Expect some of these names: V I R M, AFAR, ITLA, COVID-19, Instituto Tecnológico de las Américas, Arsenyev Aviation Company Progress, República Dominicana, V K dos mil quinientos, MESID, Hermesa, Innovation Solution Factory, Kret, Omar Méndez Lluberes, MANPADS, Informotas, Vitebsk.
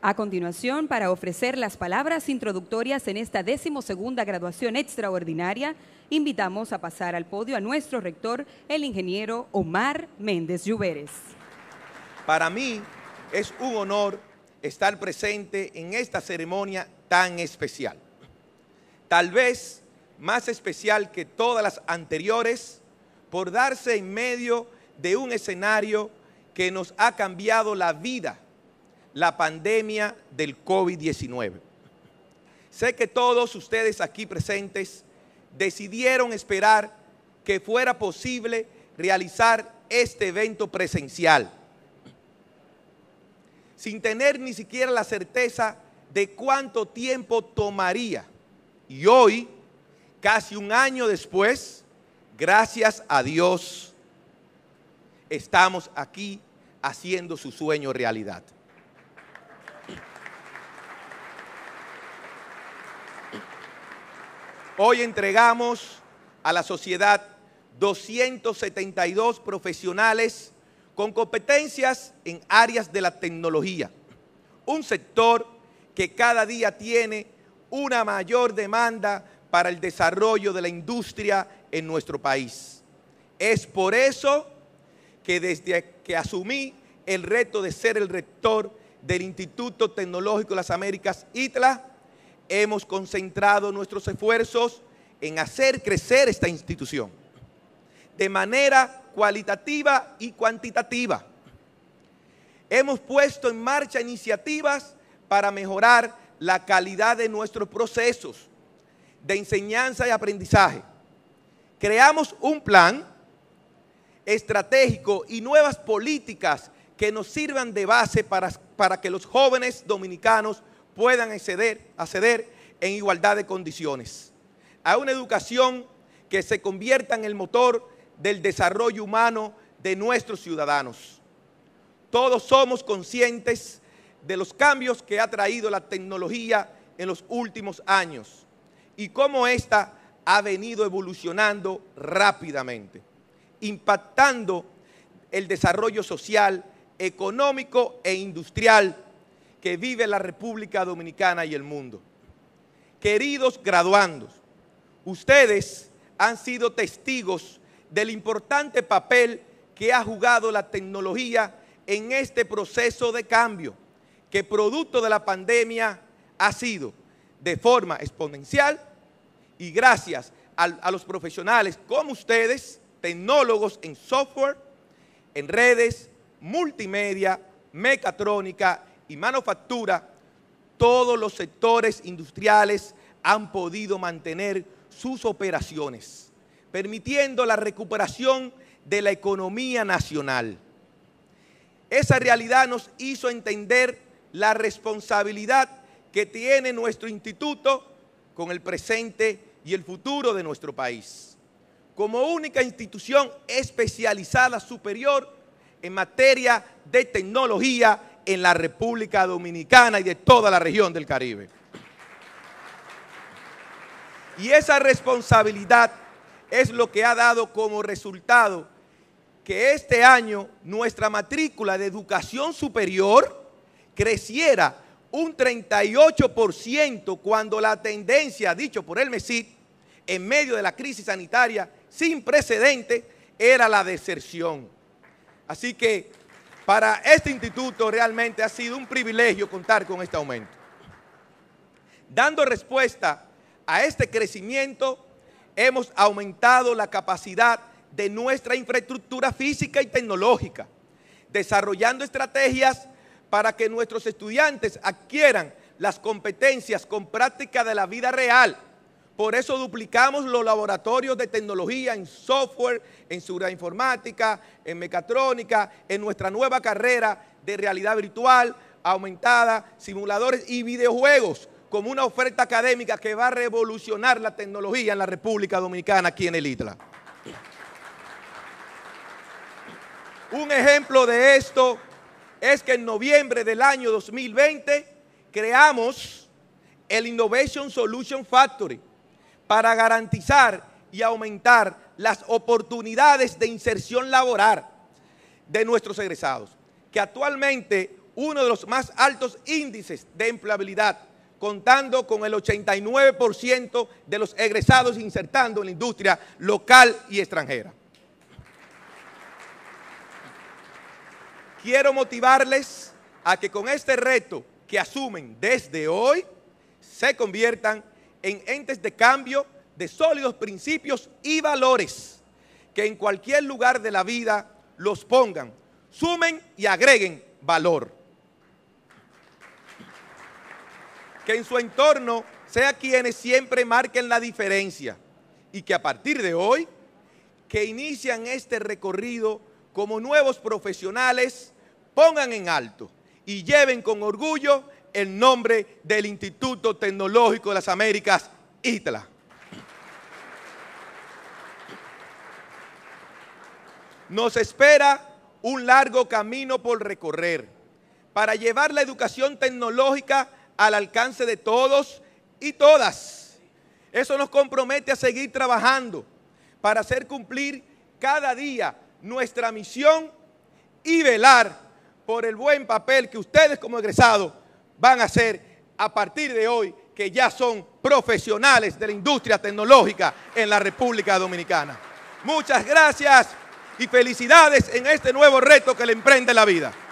A continuación, para ofrecer las palabras introductorias en esta 12ª graduación extraordinaria, invitamos a pasar al podio a nuestro rector, el ingeniero Omar Méndez Lluberes. Para mí es un honor estar presente en esta ceremonia tan especial. Tal vez más especial que todas las anteriores, por darse en medio de un escenario que nos ha cambiado la vida, la pandemia del COVID-19. Sé que todos ustedes aquí presentes decidieron esperar que fuera posible realizar este evento presencial, sin tener ni siquiera la certeza de cuánto tiempo tomaría. Y hoy, casi un año después, gracias a Dios, estamos aquí haciendo su sueño realidad. Hoy entregamos a la sociedad 272 profesionales con competencias en áreas de la tecnología, un sector que cada día tiene una mayor demanda para el desarrollo de la industria en nuestro país. Es por eso que desde que asumí el reto de ser el rector del Instituto Tecnológico de las Américas, ITLA, hemos concentrado nuestros esfuerzos en hacer crecer esta institución de manera cualitativa y cuantitativa. Hemos puesto en marcha iniciativas para mejorar la calidad de nuestros procesos de enseñanza y aprendizaje. Creamos un plan estratégico y nuevas políticas que nos sirvan de base para que los jóvenes dominicanos puedan acceder en igualdad de condiciones a una educación que se convierta en el motor del desarrollo humano de nuestros ciudadanos. Todos somos conscientes de los cambios que ha traído la tecnología en los últimos años y cómo ésta ha venido evolucionando rápidamente, impactando el desarrollo social, económico e industrial que vive la República Dominicana y el mundo. Queridos graduandos, ustedes han sido testigos del importante papel que ha jugado la tecnología en este proceso de cambio, que producto de la pandemia ha sido de forma exponencial, y gracias a los profesionales como ustedes, tecnólogos en software, en redes, multimedia, mecatrónica y manufactura, todos los sectores industriales han podido mantener sus operaciones, permitiendo la recuperación de la economía nacional. Esa realidad nos hizo entender la responsabilidad que tiene nuestro instituto con el presente y el futuro de nuestro país, como única institución especializada superior en materia de tecnología en la República Dominicana y de toda la región del Caribe. Y esa responsabilidad es lo que ha dado como resultado que este año nuestra matrícula de educación superior creciera un 38% cuando la tendencia, dicho por el MESID, en medio de la crisis sanitaria sin precedentes, era la deserción. Así que para este instituto realmente ha sido un privilegio contar con este aumento. Dando respuesta a este crecimiento, hemos aumentado la capacidad de nuestra infraestructura física y tecnológica, desarrollando estrategias para que nuestros estudiantes adquieran las competencias con práctica de la vida real. Por eso duplicamos los laboratorios de tecnología en software, en seguridad informática, en mecatrónica, en nuestra nueva carrera de realidad virtual, aumentada, simuladores y videojuegos, como una oferta académica que va a revolucionar la tecnología en la República Dominicana, aquí en el ITLA. Un ejemplo de esto es que en noviembre del año 2020 creamos el Innovation Solution Factory, para garantizar y aumentar las oportunidades de inserción laboral de nuestros egresados, que actualmente uno de los más altos índices de empleabilidad, contando con el 89% de los egresados insertando en la industria local y extranjera. Quiero motivarles a que con este reto que asumen desde hoy, se conviertan en entes de cambio de sólidos principios y valores, que en cualquier lugar de la vida los pongan, sumen y agreguen valor. Que en su entorno sea quienes siempre marquen la diferencia y que a partir de hoy, que inician este recorrido como nuevos profesionales, pongan en alto y lleven con orgullo el nombre del Instituto Tecnológico de las Américas, ITLA. Nos espera un largo camino por recorrer para llevar la educación tecnológica al alcance de todos y todas. Eso nos compromete a seguir trabajando para hacer cumplir cada día nuestra misión y velar por el buen papel que ustedes como egresados van a hacer a partir de hoy, que ya son profesionales de la industria tecnológica en la República Dominicana. Muchas gracias y felicidades en este nuevo reto que le emprende la vida.